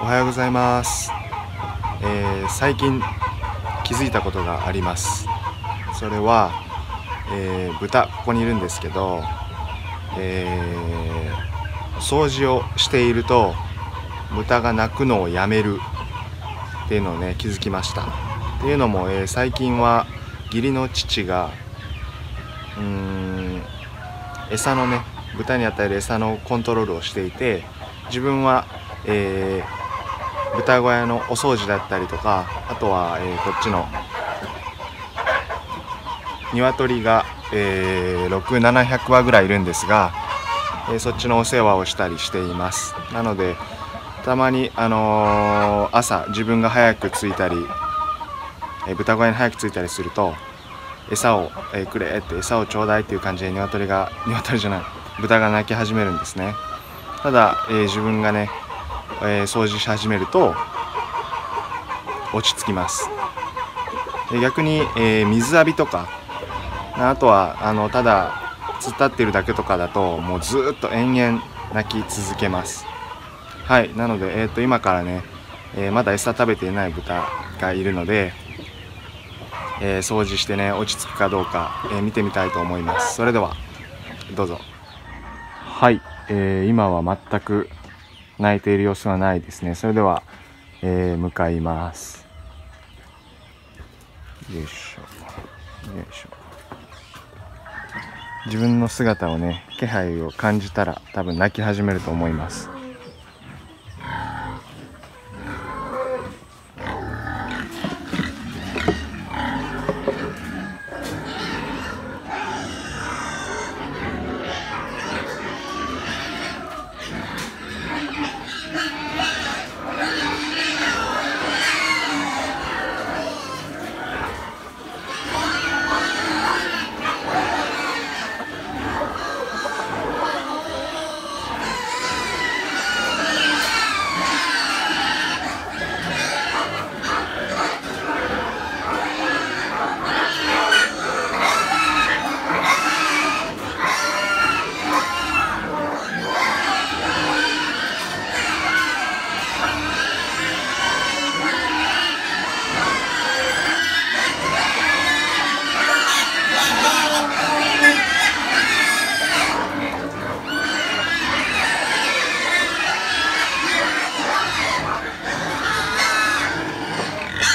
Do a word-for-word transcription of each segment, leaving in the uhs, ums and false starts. おはようございます、えー、最近気づいたことがあります。それは、えー、豚ここにいるんですけど、えー、掃除をしていると豚が鳴くのをやめるっていうのをね気づきました。っていうのも、えー、最近は義理の父がうーん餌のね豚に与える餌のコントロールをしていて、自分は、えー、豚小屋のお掃除だったりとか、あとは、えー、こっちの鶏が、えー、ろくせんななひゃくわぐらいいるんですが、えー、そっちのお世話をしたりしています。なのでたまに、あのー、朝自分が早く着いたり、えー、豚小屋に早く着いたりすると餌を、えー、くれって餌をちょうだいっていう感じで鶏が鶏じゃない豚が鳴き始めるんですね。ただ、えー、自分がね、えー、掃除し始めると落ち着きます。で逆に、えー、水浴びとか、あとはあのただ突っ立っているだけとかだともうずっと延々鳴き続けます。はい、なので、えー、と今からね、えー、まだ餌食べていない豚がいるので、えー、掃除してね落ち着くかどうか、えー、見てみたいと思います。それではどうぞ。はい、えー、今は全く鳴いている様子はないですね。それでは、えー、向かいます。よいしょよいしょ。自分の姿をね気配を感じたら多分鳴き始めると思います。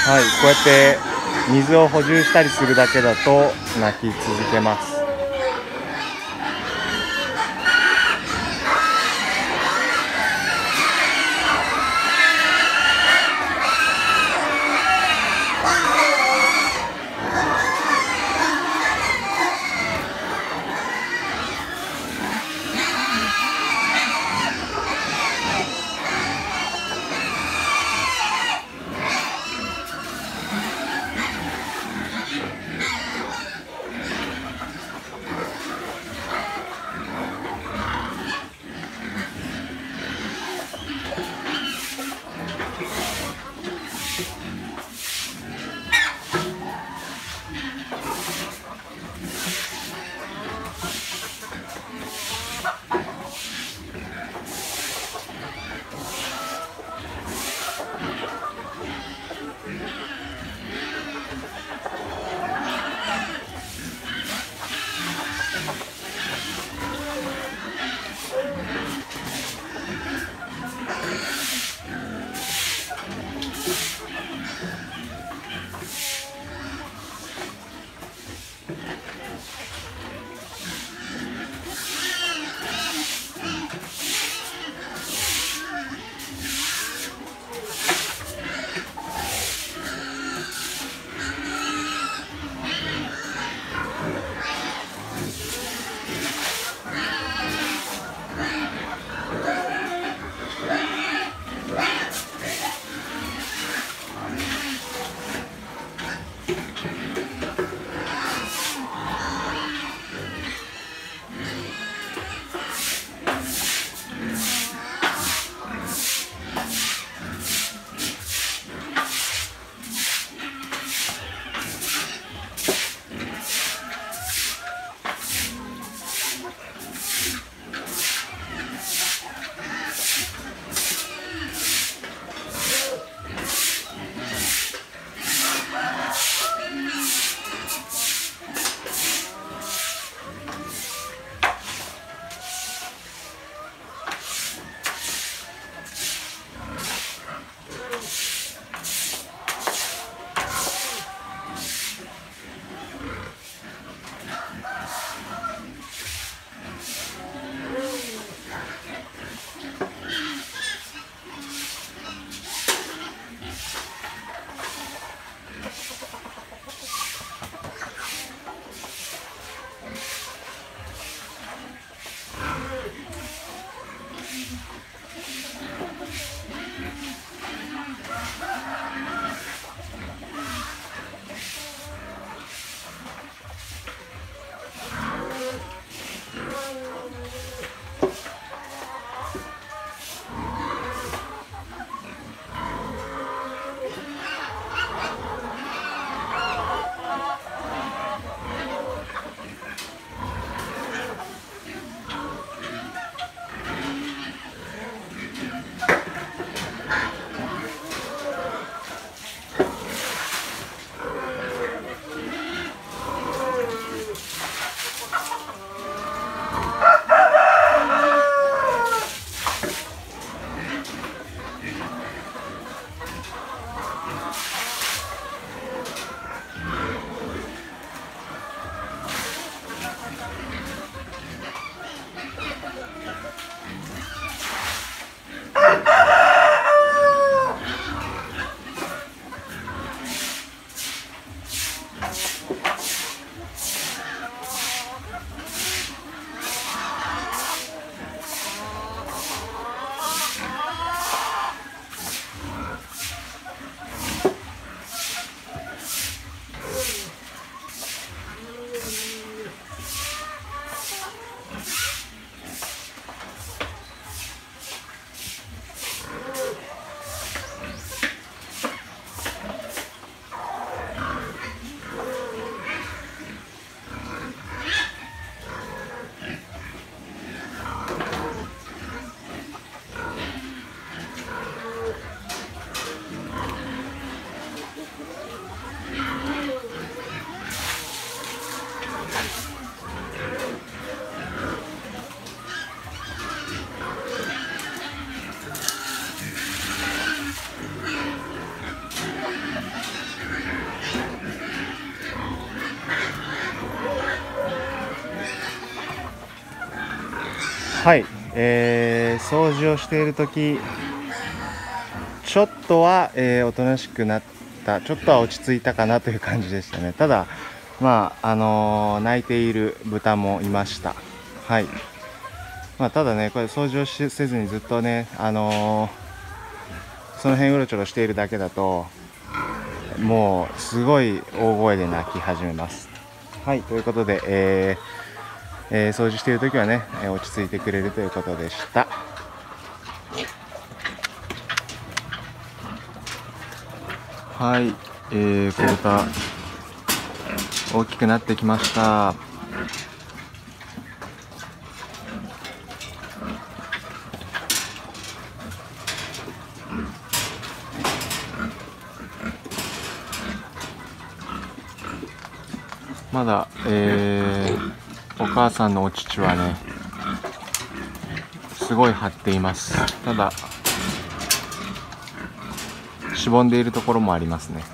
はい、こうやって水を補充したりするだけだと鳴き続けます。はい、えー、掃除をしている時ちょっとは、えー、おとなしくなった、ちょっとは落ち着いたかなという感じでしたね。ただ、まああのー、泣いている豚もいました。はい。まあ、ただね、これ掃除をせずにずっとね、あのー、その辺うろちょろしているだけだと、もうすごい大声で泣き始めます。はい、ということで、えーえー、掃除しているときはね、落ち着いてくれるということでした。はい、えー、小豚大きくなってきました。まだ、えー、お母さんのお乳はねすごい張っています。ただしぼんでいるところもありますね。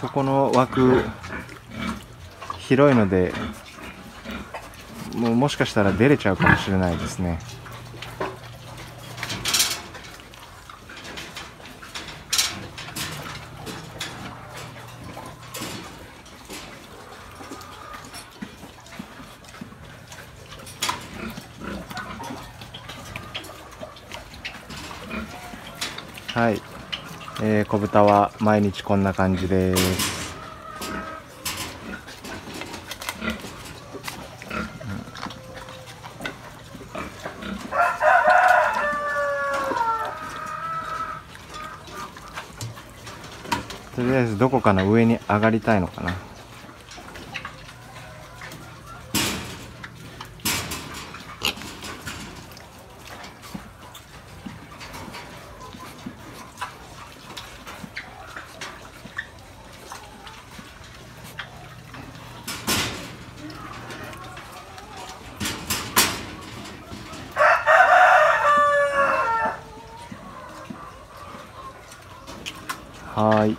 ここの枠広いのでもうもしかしたら出れちゃうかもしれないですね。はい。えー、小豚は毎日こんな感じです。とりあえずどこかの上に上がりたいのかな。はい。